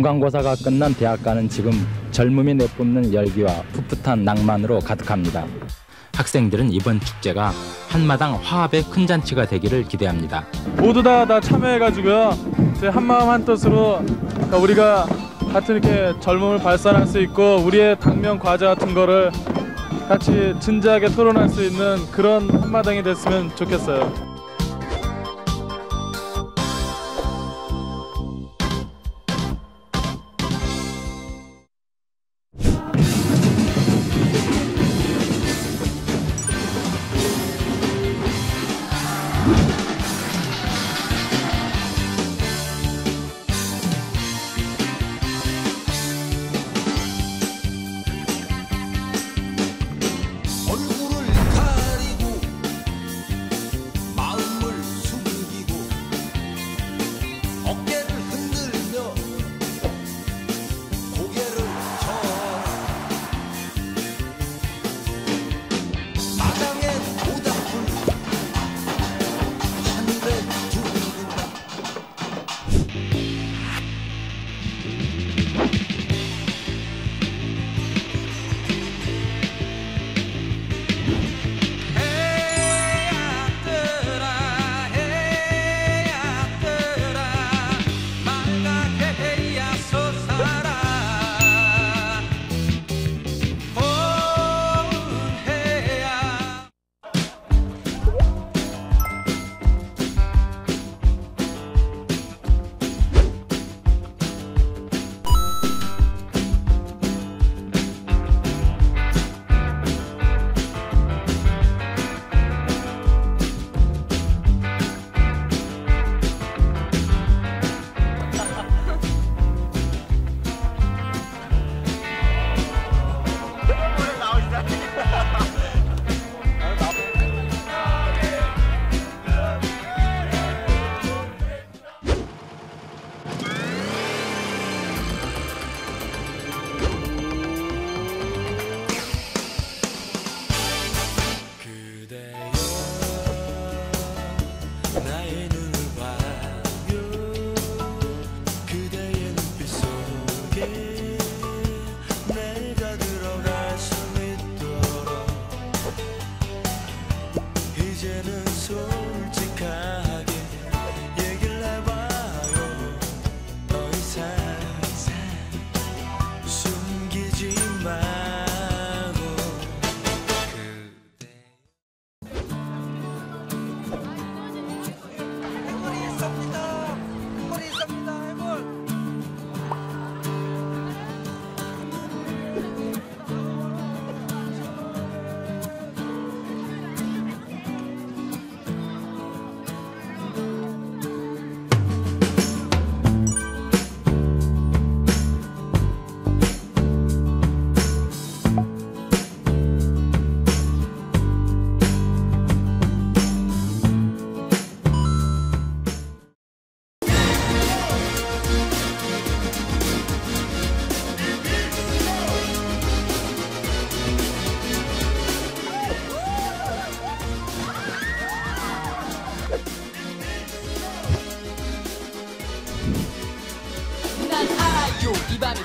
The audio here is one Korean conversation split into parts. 중간고사가 끝난 대학가는 지금 젊음이 내뿜는 열기와 풋풋한 낭만으로 가득합니다. 학생들은 이번 축제가 한마당 화합의 큰 잔치가 되기를 기대합니다. 모두 다 참여해가지고요. 한마음 한뜻으로 우리가 같이 이렇게 젊음을 발산할 수 있고 우리의 당면 과제 같은 거를 같이 진지하게 토론할 수 있는 그런 한마당이 됐으면 좋겠어요.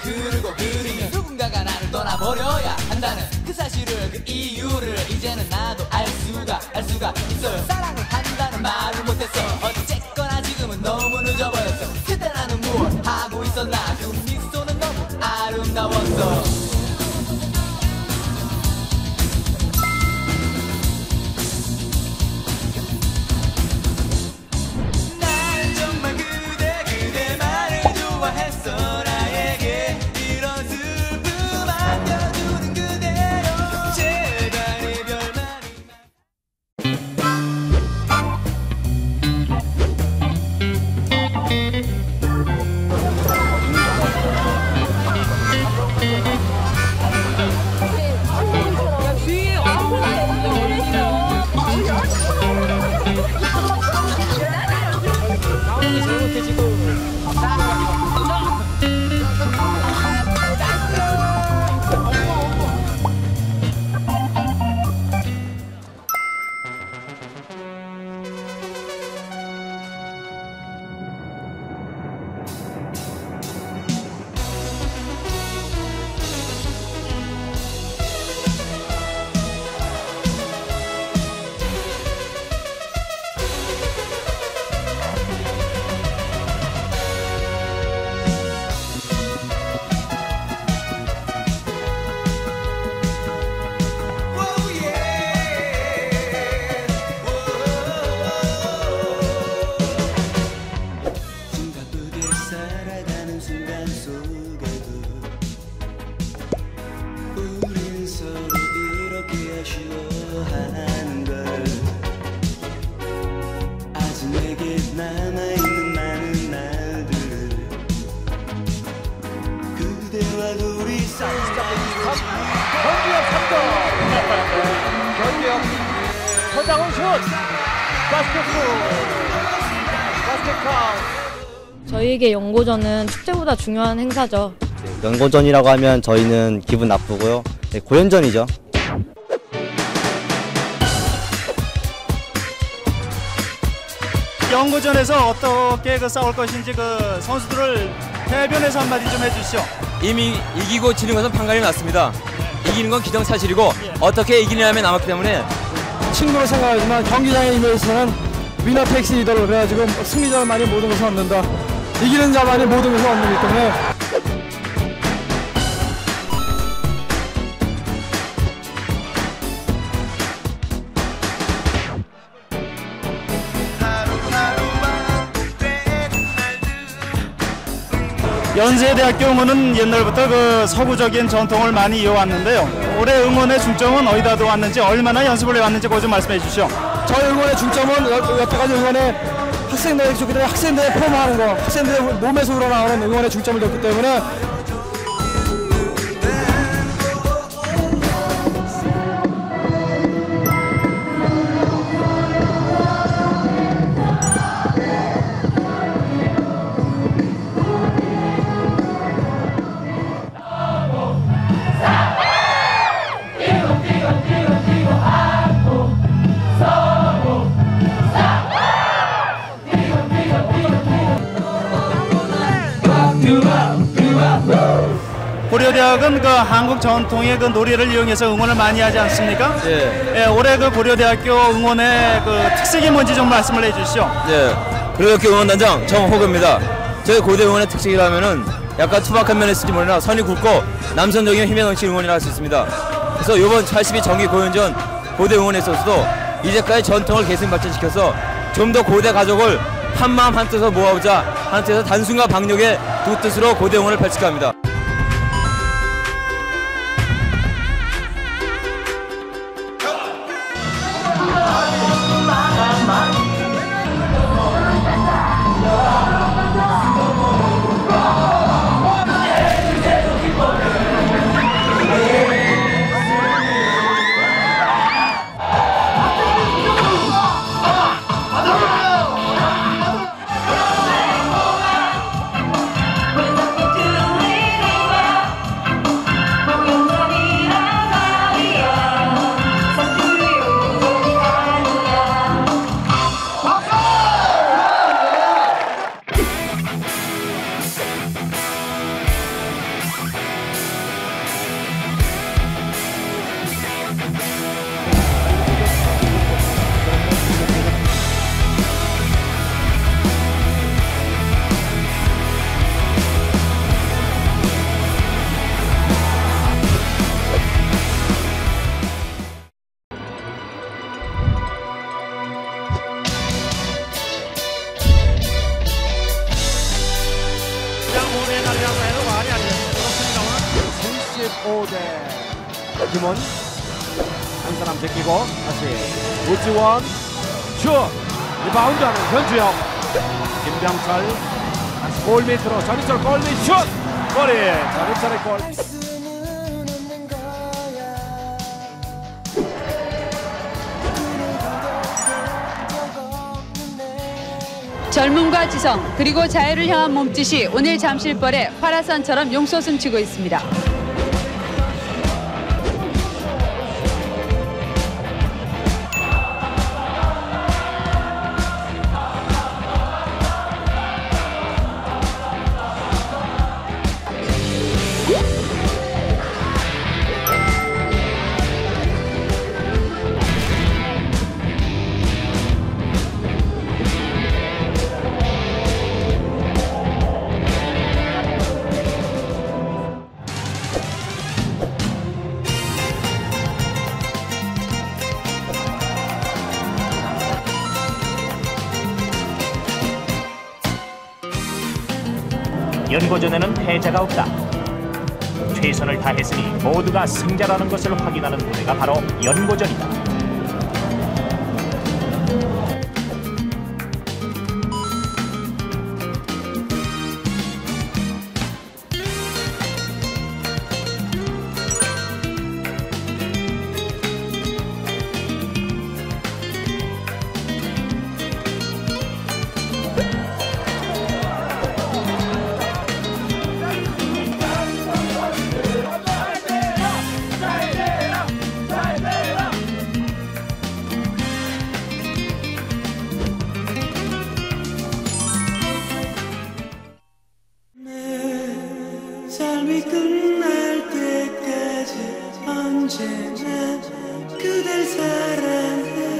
흐르고 흐르는 누군가가 나를 떠나버려야 한다는 그 사실을, 그 이유를 이제는 나도 알 수가 있어요. 사랑을 한다는 말을 못했어. 어쨌거나 지금은 너무 늦어버렸어. 그때 나는 뭘 하고 있었나. 그 미소는 너무 아름다웠어. 서장훈 슛! 바스켓볼! 저희에게 연고전은 축제보다 중요한 행사죠. 연고전이라고 하면 저희는 기분 나쁘고요. 네, 고연전이죠. 연고전에서 어떻게 싸울 것인지 선수들을 대변해서 한마디 좀 해주시죠. 이미 이기고 지는 것은 판가름이 났습니다. 이기는 건 기정사실이고 어떻게 이기느냐면 남았기 때문에 친구를 생각하지만 경기장에 임해서는 위너 택시 리더로 그래가지고 승리자만이 모든 것을 얻는다. 이기는 자만이 모든 것을 얻는 것 때문에 연세대학교 응원은 옛날부터 서구적인 전통을 많이 이어왔는데요. 올해 응원의 중점은 어디다 두었는지, 얼마나 연습을 해왔는지 그거 좀 말씀해 주시죠. 저희 응원의 중점은 여태까지 응원의 학생들에게 좋기 때문에 학생들의 포함하는 거, 학생들의 몸에서 우러나오는 응원의 중점을 뒀기 때문에 고려대학은 한국 전통의 놀이를 이용해서 응원을 많이 하지 않습니까? 예. 예, 올해 고려대학교 응원의 특색이 뭔지 좀 말씀을 해주시죠. 예. 고려대학교 응원단장 정호구입니다. 저희 고대 응원의 특색이라면은 약간 투박한 면에 있을지 몰라 선이 굵고 남성적인 힘에 넘치는 응원이라 할 수 있습니다. 그래서 이번 82 정기 고연전 고대 응원에 있어서도 이제까지 전통을 계승 발전시켜서 좀 더 고대 가족을 한 마음 한 뜻으로 모아보자 하는 뜻에서 단순과 박력의 두 뜻으로 고대 응원을 펼칠까 합니다. 김원 한 사람 제끼고 다시 우지원 슛 리바운드 하는 현주영 김병철 다시 골 밑으로 전희철 골 밑 슛 골이 전희철의 골 젊음과 지성 그리고 자유를 향한 몸짓이 오늘 잠실벌에 화라산처럼 용솟음치고 있습니다. 연고전에는 패자가 없다. 최선을 다했으니 모두가 승자라는 것을 확인하는 무대가 바로 연고전이다. 삶이 끝날 때까지 언제나 그댈 사랑해.